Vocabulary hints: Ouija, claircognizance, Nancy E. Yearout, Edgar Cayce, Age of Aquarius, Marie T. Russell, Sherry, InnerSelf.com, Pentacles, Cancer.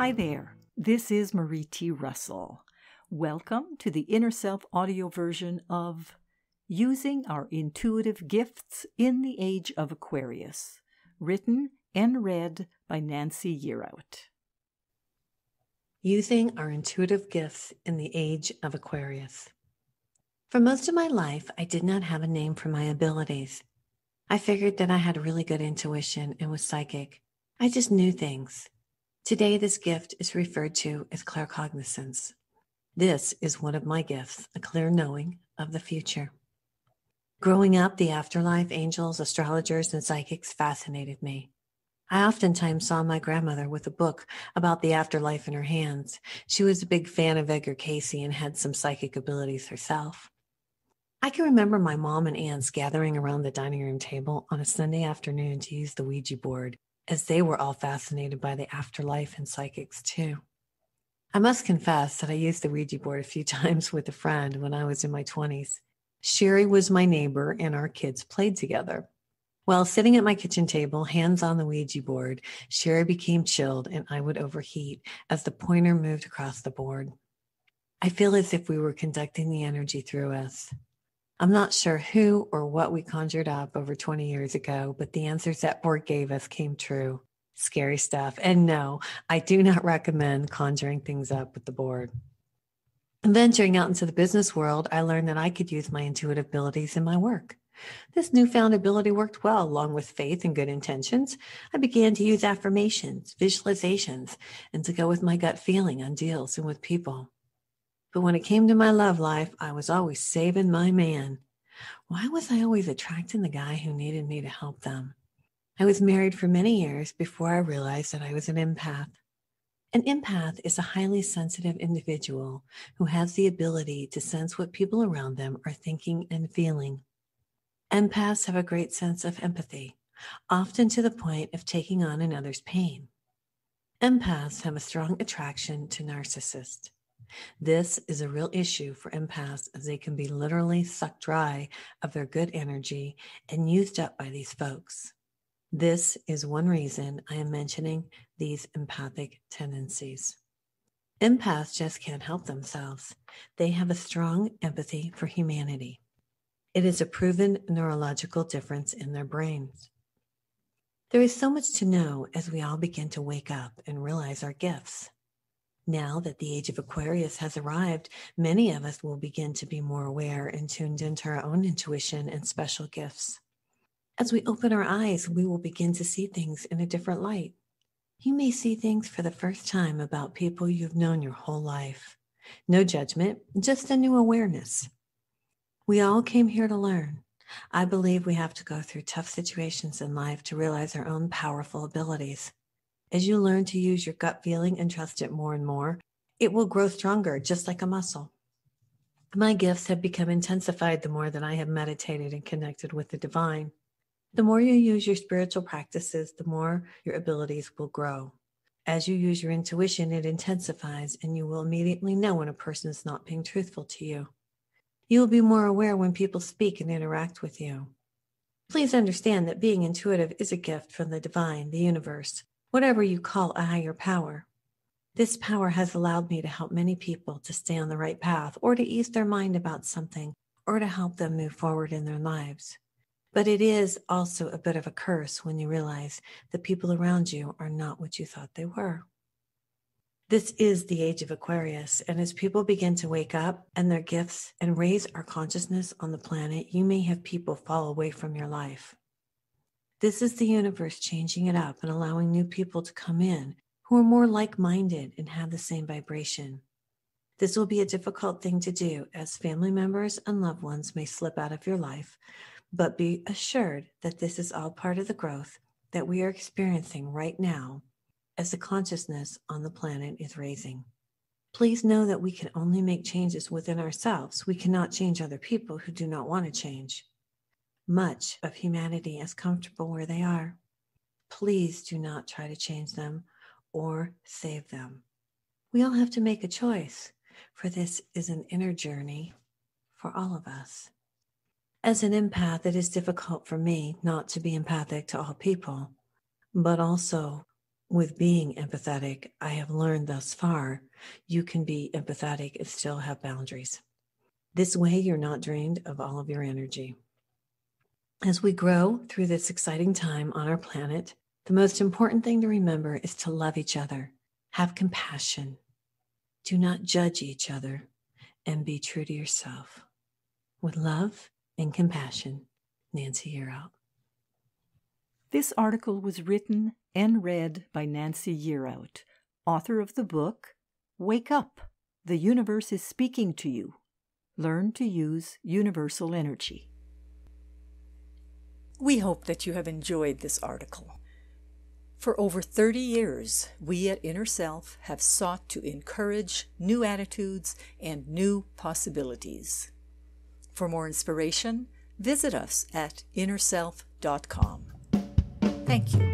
Hi there, this is Marie T. Russell. Welcome to the Inner Self audio version of Using Our Intuitive Gifts in the Age of Aquarius, written and read by Nancy Yearout. Using Our Intuitive Gifts in the Age of Aquarius. For most of my life, I did not have a name for my abilities. I figured that I had really good intuition and was psychic. I just knew things. Today, this gift is referred to as claircognizance. This is one of my gifts, a clear knowing of the future. Growing up, the afterlife, angels, astrologers, and psychics fascinated me. I oftentimes saw my grandmother with a book about the afterlife in her hands. She was a big fan of Edgar Cayce and had some psychic abilities herself. I can remember my mom and aunts gathering around the dining room table on a Sunday afternoon to use the Ouija board, as they were all fascinated by the afterlife and psychics too. I must confess that I used the Ouija board a few times with a friend when I was in my 20s. Sherry was my neighbor and our kids played together. While sitting at my kitchen table, hands on the Ouija board, Sherry became chilled and I would overheat as the pointer moved across the board. I feel as if we were conducting the energy through us. I'm not sure who or what we conjured up over 20 years ago, but the answers that board gave us came true. Scary stuff. And no, I do not recommend conjuring things up with the board. Venturing out into the business world, I learned that I could use my intuitive abilities in my work. This newfound ability worked well, along with faith and good intentions. I began to use affirmations, visualizations, and to go with my gut feeling on deals and with people. But when it came to my love life, I was always saving my man. Why was I always attracting the guy who needed me to help them? I was married for many years before I realized that I was an empath. An empath is a highly sensitive individual who has the ability to sense what people around them are thinking and feeling. Empaths have a great sense of empathy, often to the point of taking on another's pain. Empaths have a strong attraction to narcissists. This is a real issue for empaths, as they can be literally sucked dry of their good energy and used up by these folks. This is one reason I am mentioning these empathic tendencies. Empaths just can't help themselves. They have a strong empathy for humanity. It is a proven neurological difference in their brains. There is so much to know as we all begin to wake up and realize our gifts. Now that the Age of Aquarius has arrived, many of us will begin to be more aware and tuned into our own intuition and special gifts. As we open our eyes, we will begin to see things in a different light. You may see things for the first time about people you've known your whole life. No judgment, just a new awareness. We all came here to learn. I believe we have to go through tough situations in life to realize our own powerful abilities. As you learn to use your gut feeling and trust it more and more, it will grow stronger, just like a muscle. My gifts have become intensified the more that I have meditated and connected with the divine. The more you use your spiritual practices, the more your abilities will grow. As you use your intuition, it intensifies, and you will immediately know when a person is not being truthful to you. You will be more aware when people speak and interact with you. Please understand that being intuitive is a gift from the divine, the universe, whatever you call a higher power. This power has allowed me to help many people to stay on the right path, or to ease their mind about something, or to help them move forward in their lives. But it is also a bit of a curse when you realize the people around you are not what you thought they were. This is the Age of Aquarius, and as people begin to wake up and their gifts and raise our consciousness on the planet, you may have people fall away from your life. This is the universe changing it up and allowing new people to come in who are more like-minded and have the same vibration. This will be a difficult thing to do, as family members and loved ones may slip out of your life, but be assured that this is all part of the growth that we are experiencing right now, as the consciousness on the planet is raising. Please know that we can only make changes within ourselves. We cannot change other people who do not want to change. Much of humanity is comfortable where they are. Please do not try to change them or save them. We all have to make a choice, for this is an inner journey for all of us. As an empath, it is difficult for me not to be empathic to all people, but also with being empathetic, I have learned thus far, you can be empathetic and still have boundaries. This way, you're not drained of all of your energy. As we grow through this exciting time on our planet, the most important thing to remember is to love each other, have compassion, do not judge each other, and be true to yourself. With love and compassion, Nancy Yearout. This article was written and read by Nancy Yearout, author of the book, Wake Up! The Universe is Speaking to You. Learn to use universal energy. We hope that you have enjoyed this article. For over 30 years, we at Inner Self have sought to encourage new attitudes and new possibilities. For more inspiration, visit us at InnerSelf.com. Thank you.